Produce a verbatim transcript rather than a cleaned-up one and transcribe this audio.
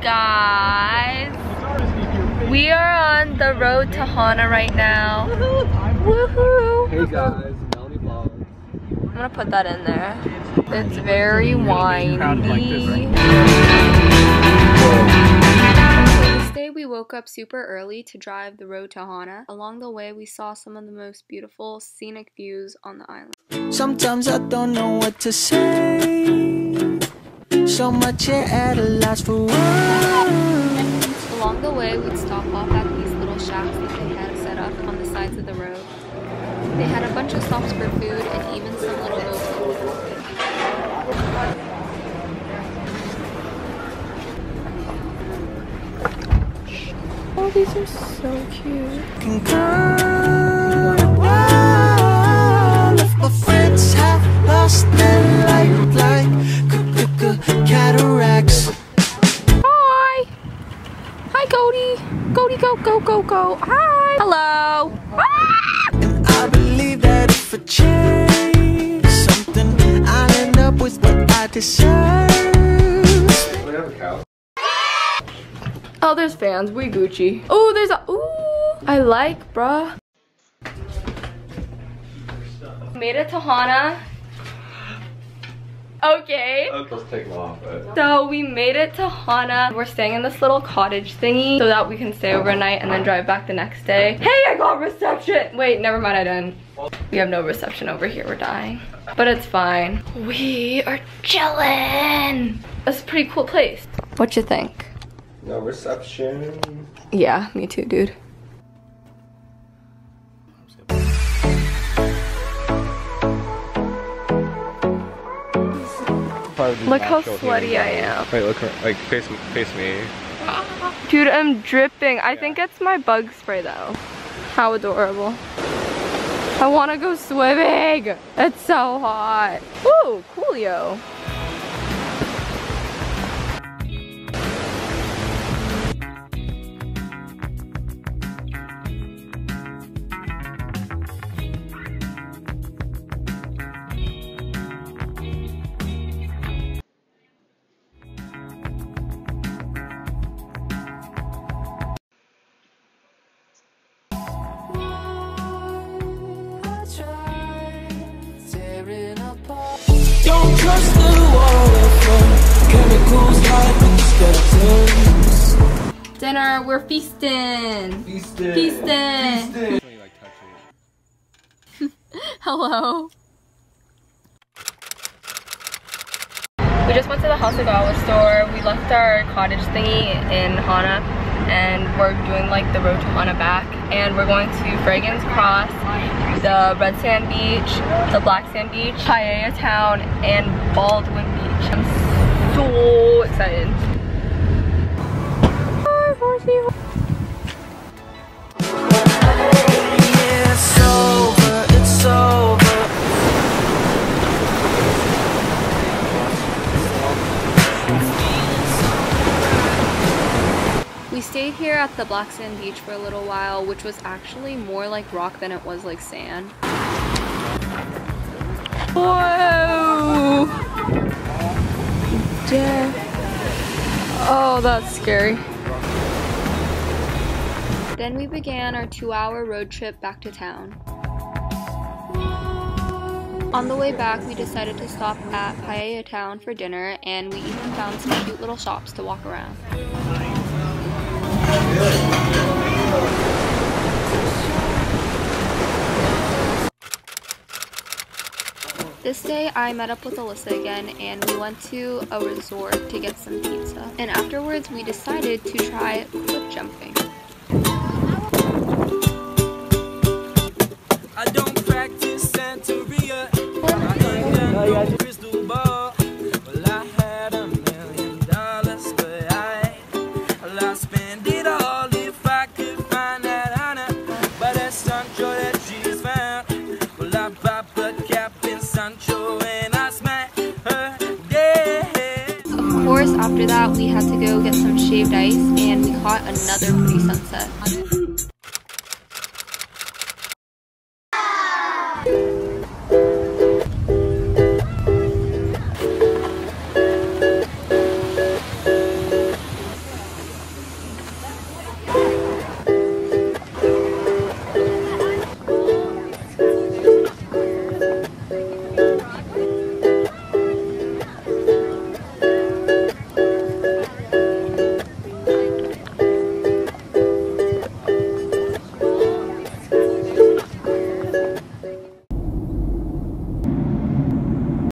guys. We are on the road to Hana right now. Woohoo! Hey guys, Mel Vlogs. I'm gonna put that in there. It's very windy. We woke up super early to drive the road to Hana. Along the way, we saw some of the most beautiful scenic views on the island. Sometimes I don't know what to say. So much at a loss for words. Along the way, we'd stop off at these little shacks that they had set up on the sides of the road. They had a bunch of stops for food and even some little locals. These are so cute. Cataracts. Hi! Hi, Cody! Cody, go, go, go, go! Hi! Hello! And I believe that if I change something, I end up with what I deserve. Oh, there's fans. We Gucci. Oh, there's a. Ooh, I like, bruh. Made it to Hana. Okay. Okay, let's take them off. But... So we made it to Hana. We're staying in this little cottage thingy so that we can stay overnight and then drive back the next day. Hey, I got reception. Wait, never mind. I didn't. We have no reception over here. We're dying, but it's fine. We are chilling. That's a pretty cool place. What you think? No reception. Yeah, me too, dude. Look how sweaty I am. Wait, look, like face, face me. Dude, I'm dripping. I yeah. think it's my bug spray though. How adorable. I want to go swimming. It's so hot. Ooh, coolio. Dinner, we're feasting. Feasting. Feasting. Feasting. Hello. We just went to the Hasegawa store. We left our cottage thingy in Hana, and we're doing like the road to Hana back, and we're going to Fragan's Cross, the red sand beach, the black sand beach, Paia Town, and Baldwin Beach. I'm so excited. Hi, horsey. It's over, it's over. We stayed here at the black sand beach for a little while, which was actually more like rock than it was like sand. Whoa! Damn. Oh, that's scary. Then we began our two-hour road trip back to town. On the way back, we decided to stop at Paia Town for dinner, and we even found some cute little shops to walk around. This day I met up with Alyssa again, and we went to a resort to get some pizza, and afterwards we decided to try cliff jumping. I don't practice Santeria. I learned crystal ball. Of course, after that, we had to go get some shaved ice, and we caught another pretty sunset.